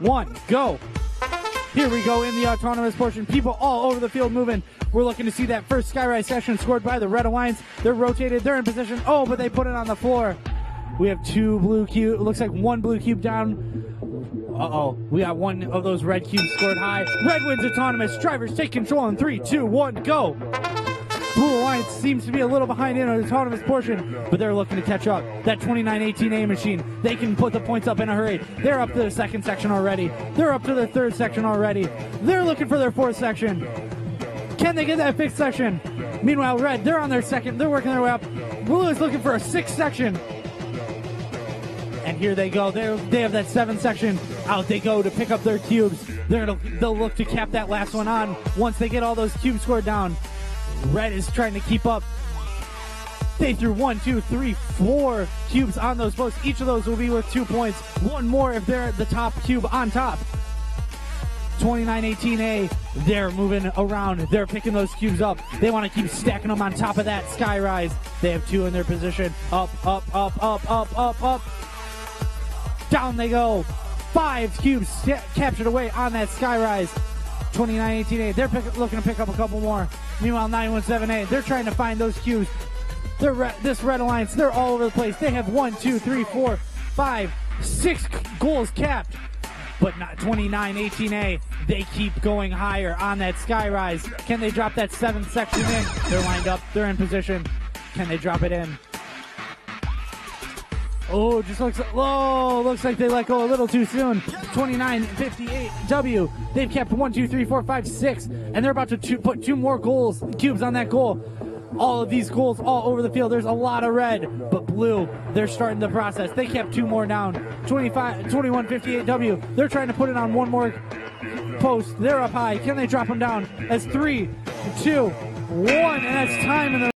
one, go. Here we go in the autonomous portion. People all over the field moving. We're looking to see that first Skyrise session scored by the Red Alliance. They're rotated. They're in position. Oh, but they put it on the floor. We have two blue cubes. It looks like one blue cube down. Uh-oh. We got one of those red cubes scored high. Red wins autonomous. Drivers take control in 3, 2, 1, go. Blue Alliance seems to be a little behind in an autonomous portion, but they're looking to catch up. That 2918A machine, they can put the points up in a hurry. They're up to their second section already. They're up to their third section already. They're looking for their fourth section. Can they get that fifth section? Meanwhile, Red, they're on their second. They're working their way up. Blue is looking for a sixth section. And here they go. They have that seventh section. Out they go to pick up their cubes. They'll look to cap that last one on once they get all those cubes scored down. Red is trying to keep up. They threw 1, 2, 3, 4 cubes on those posts. Each of those will be worth 2 points. One more if they're at the top cube on top. 2918A, they're moving around. They're picking those cubes up. They want to keep stacking them on top of that Skyrise. They have two in their position. Up, up, up, up, up, up, up. Down they go. 5 cubes captured away on that Skyrise. 2918A, they're looking to pick up a couple more. Meanwhile, 917A, they're trying to find those cubes. This Red Alliance, they're all over the place. They have 1, 2, 3, 4, 5, 6 goals capped. But not 2918A, they keep going higher on that Skyrise. Can they drop that 7th section in? They're lined up, they're in position. Can they drop it in? Oh, just looks like they let go a little too soon. 2958W. They've kept 1, 2, 3, 4, 5, 6, and they're about to put 2 more cubes on that goal. All of these goals all over the field. There's a lot of red, but blue, they're starting the process. They kept 2 more down. 2158W. They're trying to put it on one more post. They're up high. Can they drop them down? That's 3, 2, 1, and that's time in the